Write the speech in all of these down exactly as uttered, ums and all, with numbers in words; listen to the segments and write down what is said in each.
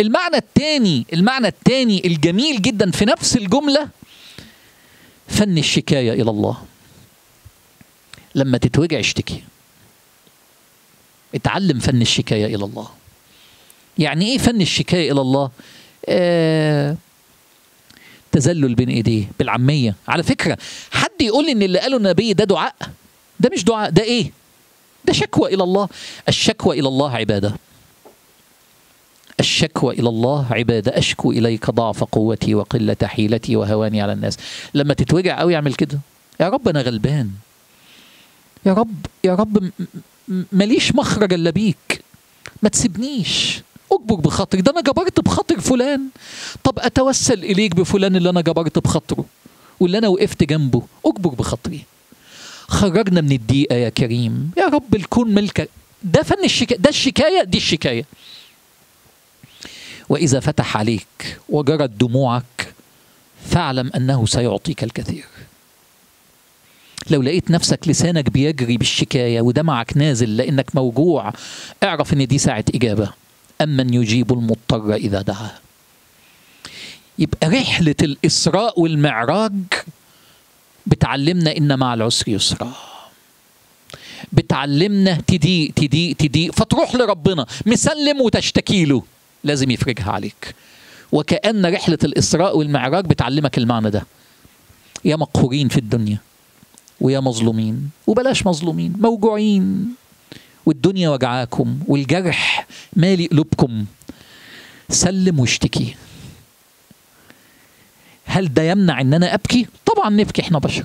المعنى الثاني المعنى الثاني الجميل جدا في نفس الجملة، فن الشكاية إلى الله. لما تتوجع اشتكي، اتعلم فن الشكاية إلى الله. يعني إيه فن الشكاية إلى الله؟ آه تذلل بين إيديه بالعامية. على فكرة حد يقول إن اللي قاله النبي ده دعاء، ده مش دعاء، ده إيه؟ ده شكوى إلى الله. الشكوى إلى الله عبادة. الشكوى إلى الله عبادة. أشكو إليك ضعف قوتي وقلة حيلتي وهواني على الناس. لما تتوجع قوي اعمل كده، يا رب أنا غلبان، يا رب يا رب ماليش مخرج إلا بيك، ما تسيبنيش، أجبر بخاطري، ده أنا جبرت بخاطر فلان، طب أتوسل إليك بفلان اللي أنا جبرت بخاطره واللي أنا وقفت جنبه، أجبر بخاطري، خرجنا من الضيقة يا كريم، يا رب الكون ملكك. ده فن الشكاية، ده الشكاية، دي الشكاية. وإذا فتح عليك وجرت دموعك فاعلم أنه سيعطيك الكثير. لو لقيت نفسك لسانك بيجري بالشكاية ودمعك نازل لأنك موجوع، اعرف أن دي ساعة إجابة. أمن يجيب المضطر إذا دعاه. يبقى رحلة الإسراء والمعراج بتعلمنا إن مع العسر يسرا، بتعلمنا تضيق تضيق تضيق فتروح لربنا مسلم وتشتكي له، لازم يفرجها عليك. وكأن رحلة الإسراء والمعراج بتعلمك المعنى ده. يا مقهورين في الدنيا، ويا مظلومين، وبلاش مظلومين، موجوعين والدنيا وجعاكم والجرح مالي قلوبكم، سلم واشتكي. هل ده يمنع ان انا ابكي؟ طبعا نبكي، احنا بشر.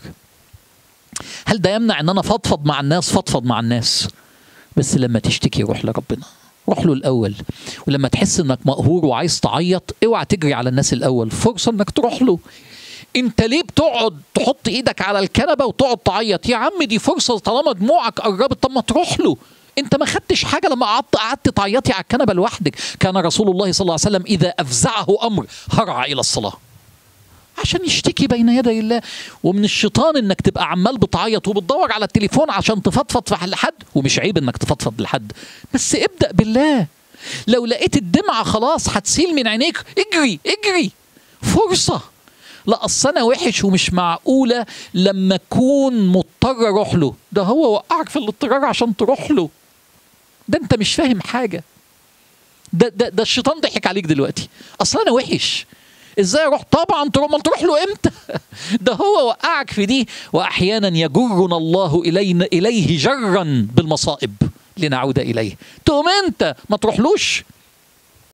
هل ده يمنع ان انا فضفض مع الناس؟ فضفض مع الناس، بس لما تشتكي روح لربنا، روح له الأول. ولما تحس إنك مقهور وعايز تعيط، اوعى تجري على الناس الأول، فرصة إنك تروح له. أنت ليه بتقعد تحط إيدك على الكنبة وتقعد تعيط؟ يا عم دي فرصة، طالما دموعك قربت طب ما تروح له. أنت ما خدتش حاجة لما قعدت قعدت تعيطي على الكنبة لوحدك. كان رسول الله صلى الله عليه وسلم إذا أفزعه أمر هرع إلى الصلاة، عشان يشتكي بين يدي الله. ومن الشيطان انك تبقى عمال بتعيط وبتدور على التليفون عشان تفضفض لحد، ومش عيب انك تفضفض لحد، بس ابدأ بالله. لو لقيت الدمعة خلاص هتسيل من عينيك، اجري اجري، فرصة. لا اصل انا وحش ومش معقولة لما اكون مضطر اروح له، ده هو وقعك في الاضطرار عشان تروح له، ده انت مش فاهم حاجة، ده ده ده الشيطان ضحك عليك دلوقتي. اصل انا وحش، ازاي اروح؟ طبعا تروح، ما تروح له امتى؟ ده هو وقعك في دي. واحيانا يجرنا الله الينا اليه جرا بالمصائب لنعود اليه. تقوم انت ما تروحلوش.